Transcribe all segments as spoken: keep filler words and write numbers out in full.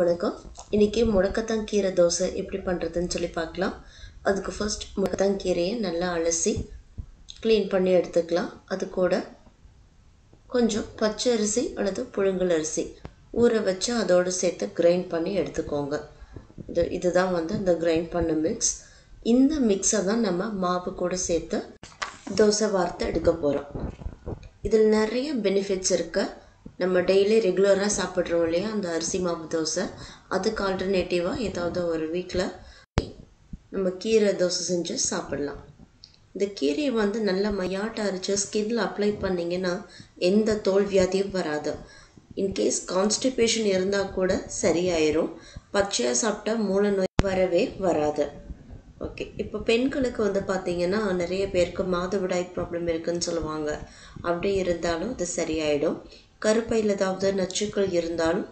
வணக்கம். இன்றைக்கி முடக்கத்தான் கீரை தோசை எப்படி பண்ணுறதுன்னு சொல்லி பார்க்கலாம். அதுக்கு ஃபர்ஸ்ட் முடக்கத்தான் கீரையை நல்லா அலசி க்ளீன் பண்ணி எடுத்துக்கலாம். அது கூட கொஞ்சம் பச்சை அரிசி அல்லது புழுங்கல் அரிசி ஊற வச்சு அதோடு சேர்த்து கிரைண்ட் பண்ணி எடுத்துக்கோங்க. இது இதுதான் வந்து இந்த கிரைண்ட் பண்ண மிக்ஸ். இந்த மிக்ஸை தான் நம்ம மாவு கூட சேர்த்து தோசை வார்த்து எடுக்க போகிறோம். இதில் நிறைய பெனிஃபிட்ஸ் இருக்குது. நம்ம டெய்லி ரெகுலராக சாப்பிட்றோம் இல்லையா, அந்த அரிசி மாவு தோசை. அதுக்கு ஆல்டர்னேட்டிவாக ஏதாவது ஒரு வீக்கில் நம்ம கீரை தோசை செஞ்சு சாப்பிட்லாம். இந்த கீரையை வந்து நல்லா மையாட்ட அரைச்சி ஸ்கின்ல அப்ளை பண்ணிங்கன்னா எந்த தோல் வியாதியும் வராது. இன்கேஸ் கான்ஸ்டிபேஷன் இருந்தால் கூட சரியாயிரும். பச்சையாக சாப்பிட்டா மூல நோய் வரவே வராது. ஓகே, இப்போ பெண்களுக்கு வந்து பார்த்திங்கன்னா நிறைய பேருக்கு மாதவிடாய் ப்ராப்ளம் இருக்குதுன்னு சொல்லுவாங்க. அப்படி இருந்தாலும் இது சரியாயிடும். கருப்பையில் ஏதாவது நச்சுக்கள் இருந்தாலும்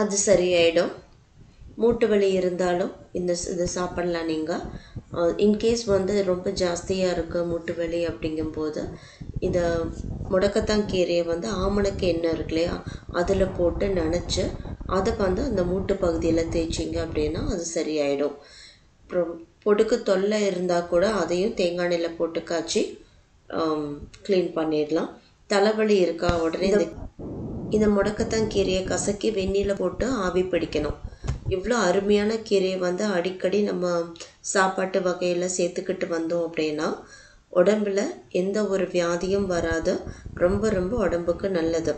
அது சரியாயிடும். மூட்டு வலி இருந்தாலும் இந்த இதை சாப்பிடலாம். நீங்கள் இன்கேஸ் வந்து ரொம்ப ஜாஸ்தியாக இருக்குது மூட்டு வலி அப்படிங்கும்போது இந்த முடக்கத்தான் கீரையை வந்து ஆமணக்கு எண்ணெய் இருக்கு இல்லையா, அதில் போட்டு நினச்சி அதை வந்து அந்த மூட்டு பகுதியில் தேய்ச்சிங்க அப்படின்னா அது சரியாயிடும். அப்புறம் பொடுக்கு தொல்லை இருந்தால் கூட அதையும் தேங்காய் எண்ணெயில் போட்டு காய்ச்சி க்ளீன் பண்ணிடலாம். தலைவலி இருக்கா உடனே இந்த முடக்கத்தான் கீரையை கசக்கி வெந்நீரில் போட்டு ஆவி பிடிக்கணும். இவ்வளோ அருமையான கீரையை வந்து அடிக்கடி நம்ம சாப்பாட்டு வகையில் சேர்த்துக்கிட்டு வந்தோம் அப்படின்னா உடம்பில் எந்த ஒரு வியாதியும் வராது. ரொம்ப ரொம்ப உடம்புக்கு நல்லது.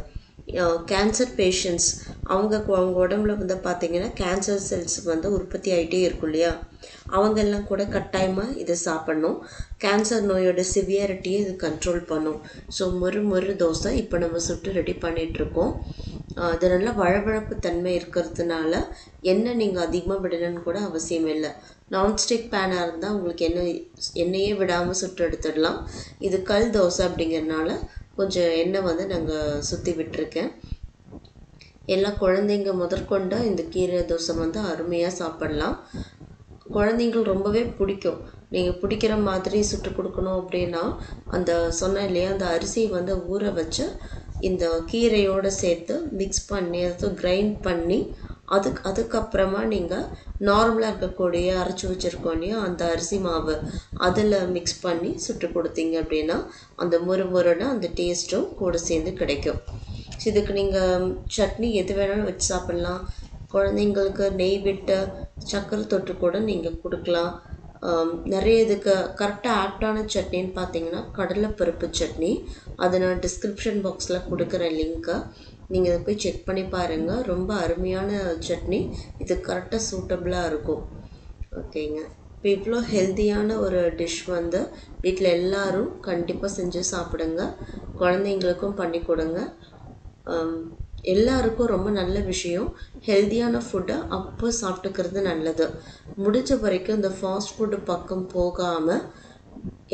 கேன்சர் பேஷண்ட்ஸ் அவங்க அவங்க உடம்புல வந்து பார்த்திங்கன்னா கேன்சர் செல்ஸ் வந்து உற்பத்தி ஆகிட்டே இருக்கும் இல்லையா, அவங்கெல்லாம் கூட கட்டாயமாக இதை சாப்பிட்ணும். கேன்சர் நோயோட சிவியாரிட்டியை இது கண்ட்ரோல் பண்ணும். ஸோ மொறு மொறு தோசை இப்போ நம்ம சுட்டு ரெடி பண்ணிகிட்ருக்கோம். அது நல்லா வழவழப்பு தன்மை இருக்கிறதுனால எண்ணெய் நீங்கள் அதிகமாக விடணும்னு கூட அவசியம் இல்லை. நான்ஸ்டிக் பேனாக இருந்தால் உங்களுக்கு எண்ணெய் எண்ணெயே விடாமல் சுட்டு எடுத்துடலாம். இது கல் தோசை அப்படிங்கிறதுனால கொஞ்சம் எண்ணெய் வந்து நாங்கள் சுற்றி விட்டுருக்கேன். எல்லா குழந்தைங்க முதற்கொண்டு இந்த கீரை தோசை வந்து அருமையாக சாப்பிட்லாம். குழந்தைங்களுக்கு ரொம்பவே பிடிக்கும். நீங்கள் பிடிக்கிற மாதிரி சுட்டு கொடுக்கணும் அப்படின்னா அந்த சொன்ன இல்லையா, அந்த அரிசியை வந்து ஊற வச்சு இந்த கீரையோடு சேர்த்து மிக்ஸ் பண்ணி அதை கிரைண்ட் பண்ணி அதுக்கு அதுக்கப்புறமா நீங்கள் நார்மலாக இருக்கக்கூடிய அரைச்சி வச்சுருக்கோம் இல்லையா அந்த அரிசி மாவு அதில் மிக்ஸ் பண்ணி சுட்டு கொடுத்தீங்க அப்படின்னா அந்த முறு முறுன்னா அந்த டேஸ்ட்டும் கூட சேர்ந்து கிடைக்கும். இதுக்கு நீங்கள் சட்னி எது வேணாலும் வச்சு சாப்பிட்லாம். குழந்தைங்களுக்கு நெய் விட்டு சக்கரை தொட்டு கூட நீங்கள் கொடுக்கலாம். நிறைய இதுக்கு கரெக்டாக ஆப்டான சட்னின்னு பார்த்தீங்கன்னா கடலைப்பருப்பு சட்னி. அதை நான் டிஸ்கிரிப்ஷன் பாக்ஸில் கொடுக்குற லிங்க்கை நீங்கள் இதை போய் செக் பண்ணி பாருங்கள். ரொம்ப அருமையான சட்னி. இது கரெக்டாக சூட்டபுளாக இருக்கும். ஓகேங்க, இப்போ இவ்வளோ ஹெல்த்தியான ஒரு டிஷ் வந்து வீட்டில் எல்லோரும் கண்டிப்பாக செஞ்சு சாப்பிடுங்க. குழந்தைங்களுக்கும் பண்ணி கொடுங்க. எல்லாருக்கும் ரொம்ப நல்ல விஷயம். ஹெல்த்தியான ஃபுட்டை அப்போ சாப்பிட்டுக்கிறது நல்லது. முடிஞ்ச வரைக்கும் இந்த ஃபாஸ்ட் ஃபுட்டு பக்கம் போகாமல்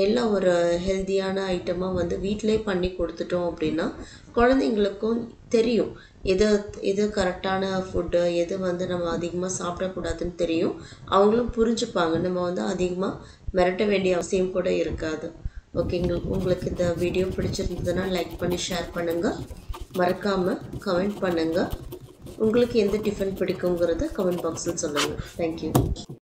எல்லாம் ஒரு ஹெல்த்தியான ஐட்டமாக வந்து வீட்டிலே பண்ணி கொடுத்துட்டோம் அப்படின்னா குழந்தைங்களுக்கும் தெரியும் எது எது கரெக்டான ஃபுட்டு, எது வந்து நம்ம அதிகமாக சாப்பிடக்கூடாதுன்னு தெரியும். அவங்களும் புரிஞ்சுப்பாங்க. நம்ம வந்து அதிகமாக மிரட்ட வேண்டிய அவசியம் கூட இருக்காது. ஓகேங்க, உங்களுக்கு இந்த வீடியோ பிடிச்சிருந்ததுன்னா லைக் பண்ணி ஷேர் பண்ணுங்கள். மறக்காமல் கமெண்ட் பண்ணுங்கள். உங்களுக்கு எந்த டிஃபன் பிடிக்குங்கிறத கமெண்ட் பாக்ஸில் சொல்லுங்கள். தேங்க்யூ.